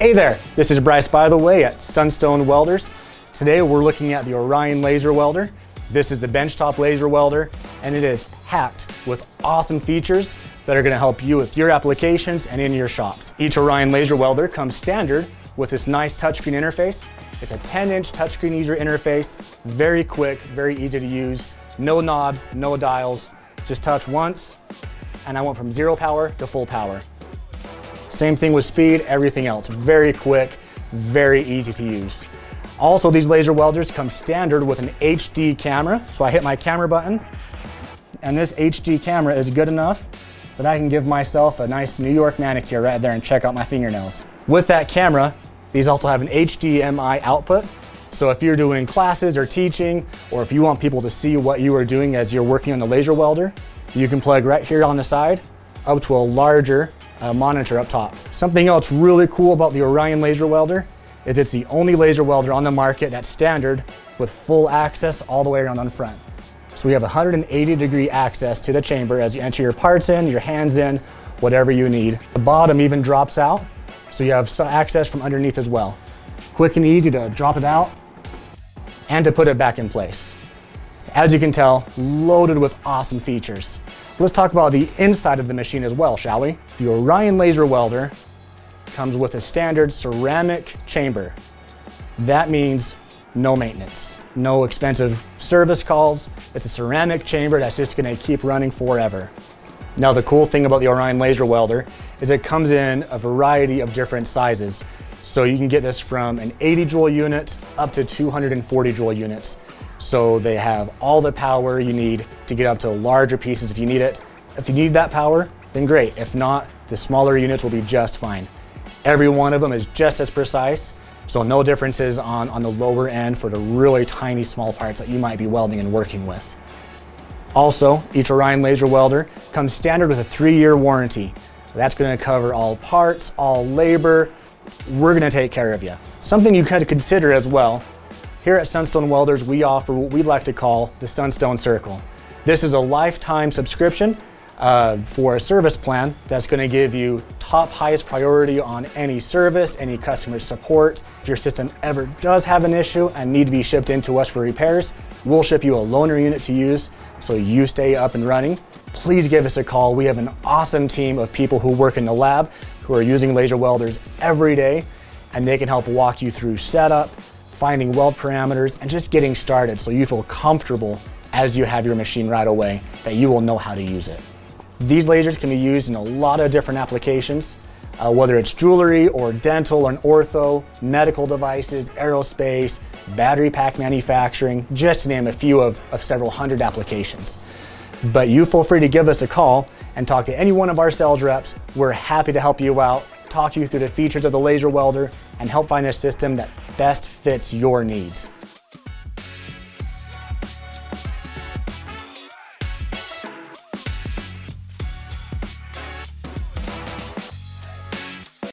Hey there, this is Bryce, by the way, at Sunstone Welders. Today we're looking at the Orion Laser Welder. This is the benchtop laser welder, and it is packed with awesome features that are going to help you with your applications and in your shops. Each Orion Laser Welder comes standard with this nice touchscreen interface. It's a 10-inch touchscreen user interface, very quick, very easy to use, no knobs, no dials, just touch once, and I went from zero power to full power. Same thing with speed, everything else. Very quick, very easy to use. Also, these laser welders come standard with an HD camera. So I hit my camera button, and this HD camera is good enough that I can give myself a nice New York manicure right there and check out my fingernails. With that camera, these also have an HDMI output. So if you're doing classes or teaching, or if you want people to see what you are doing as you're working on the laser welder, you can plug right here on the side up to a larger monitor up top. Something else really cool about the Orion Laser Welder is it's the only laser welder on the market that's standard with full access all the way around on front. So we have 180-degree access to the chamber as you enter your parts in, your hands in, whatever you need. The bottom even drops out, so you have access from underneath as well. Quick and easy to drop it out and to put it back in place. As you can tell, loaded with awesome features. Let's talk about the inside of the machine as well, shall we? The Orion Laser Welder comes with a standard ceramic chamber. That means no maintenance, no expensive service calls. It's a ceramic chamber that's just gonna keep running forever. Now, the cool thing about the Orion Laser Welder is it comes in a variety of different sizes. So you can get this from an 80 joule unit up to 240 joule units. So they have all the power you need to get up to larger pieces if you need it. If you need that power, then great. If not, the smaller units will be just fine. Every one of them is just as precise, so no differences on the lower end for the really tiny small parts that you might be welding and working with. Also, each Orion Laser Welder comes standard with a 3-year warranty. That's gonna cover all parts, all labor. We're gonna take care of you. Something you could consider as well, here at Sunstone Welders, we offer what we like to call the Sunstone Circle. This is a lifetime subscription for a service plan that's going to give you top highest priority on any service, any customer support. If your system ever does have an issue and need to be shipped into us for repairs, we'll ship you a loaner unit to use so you stay up and running. Please give us a call. We have an awesome team of people who work in the lab who are using laser welders every day, and they can help walk you through setup, finding weld parameters, and just getting started so you feel comfortable as you have your machine right away that you will know how to use it. These lasers can be used in a lot of different applications, whether it's jewelry or dental or an ortho, medical devices, aerospace, battery pack manufacturing, just to name a few of several hundred applications. But you feel free to give us a call and talk to any one of our sales reps. We're happy to help you out, talk you through the features of the laser welder, and help find a system that best fits your needs.